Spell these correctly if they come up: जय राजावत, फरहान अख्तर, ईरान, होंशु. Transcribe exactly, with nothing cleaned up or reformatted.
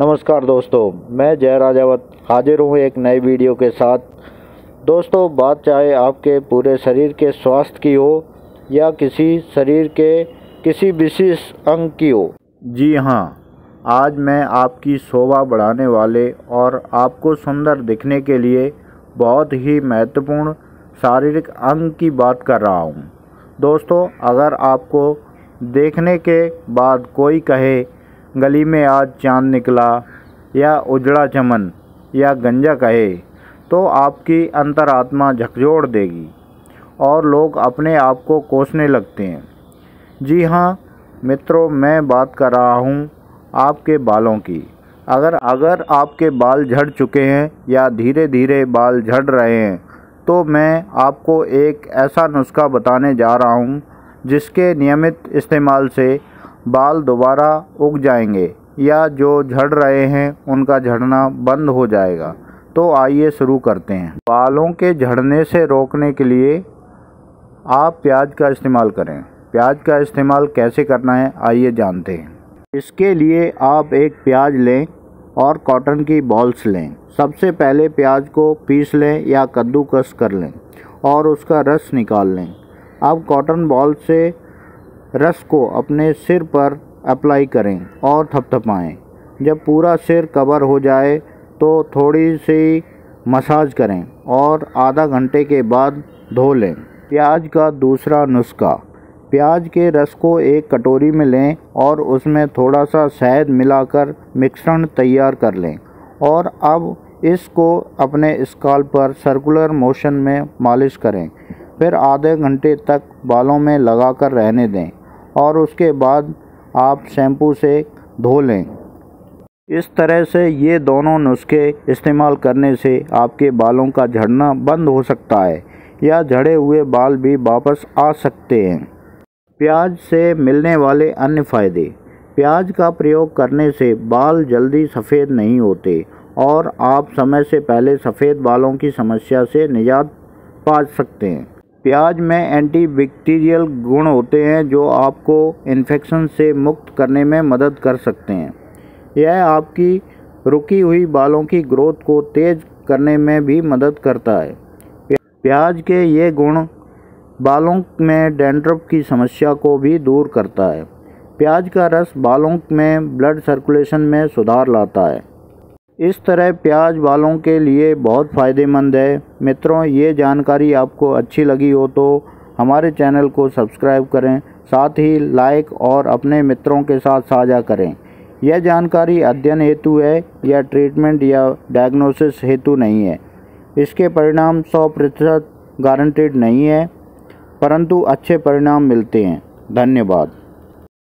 नमस्कार दोस्तों, मैं जय राजावत हाजिर हूँ एक नए वीडियो के साथ। दोस्तों, बात चाहे आपके पूरे शरीर के स्वास्थ्य की हो या किसी शरीर के किसी विशेष अंग की हो। जी हाँ, आज मैं आपकी शोभा बढ़ाने वाले और आपको सुंदर दिखने के लिए बहुत ही महत्वपूर्ण शारीरिक अंग की बात कर रहा हूँ। दोस्तों, अगर आपको देखने के बाद कोई कहे गली में आज चांद निकला या उजड़ा चमन या गंजा कहे, तो आपकी अंतरात्मा झकझोर देगी और लोग अपने आप को कोसने लगते हैं। जी हाँ मित्रों, मैं बात कर रहा हूँ आपके बालों की। अगर अगर आपके बाल झड़ चुके हैं या धीरे धीरे बाल झड़ रहे हैं, तो मैं आपको एक ऐसा नुस्खा बताने जा रहा हूँ जिसके नियमित इस्तेमाल से बाल दोबारा उग जाएंगे या जो झड़ रहे हैं उनका झड़ना बंद हो जाएगा। तो आइए शुरू करते हैं। बालों के झड़ने से रोकने के लिए आप प्याज का इस्तेमाल करें। प्याज का इस्तेमाल कैसे करना है, आइए जानते हैं। इसके लिए आप एक प्याज लें और कॉटन की बॉल्स लें। सबसे पहले प्याज को पीस लें या कद्दूकस कर लें और उसका रस निकाल लें। अब कॉटन बॉल से रस को अपने सिर पर अप्लाई करें और थपथपाएं। जब पूरा सिर कवर हो जाए तो थोड़ी सी मसाज करें और आधा घंटे के बाद धो लें। प्याज का दूसरा नुस्खा, प्याज के रस को एक कटोरी में लें और उसमें थोड़ा सा शहद मिलाकर मिश्रण तैयार कर लें और अब इसको अपने स्काल्प पर सर्कुलर मोशन में मालिश करें। फिर आधे घंटे तक बालों में लगा कर रहने दें और उसके बाद आप शैम्पू से धो लें। इस तरह से ये दोनों नुस्खे इस्तेमाल करने से आपके बालों का झड़ना बंद हो सकता है या झड़े हुए बाल भी वापस आ सकते हैं। प्याज से मिलने वाले अन्य फ़ायदे, प्याज का प्रयोग करने से बाल जल्दी सफ़ेद नहीं होते और आप समय से पहले सफ़ेद बालों की समस्या से निजात पा सकते हैं। प्याज में एंटीबैक्टीरियल गुण होते हैं जो आपको इन्फेक्शन से मुक्त करने में मदद कर सकते हैं। यह आपकी रुकी हुई बालों की ग्रोथ को तेज़ करने में भी मदद करता है। प्याज के ये गुण बालों में डैंड्रफ की समस्या को भी दूर करता है। प्याज का रस बालों में ब्लड सर्कुलेशन में सुधार लाता है। इस तरह प्याज बालों के लिए बहुत फ़ायदेमंद है। मित्रों, ये जानकारी आपको अच्छी लगी हो तो हमारे चैनल को सब्सक्राइब करें, साथ ही लाइक और अपने मित्रों के साथ साझा करें। यह जानकारी अध्ययन हेतु है, यह ट्रीटमेंट या डायग्नोसिस हेतु नहीं है। इसके परिणाम सौ प्रतिशत गारंटेड नहीं है, परंतु अच्छे परिणाम मिलते हैं। धन्यवाद।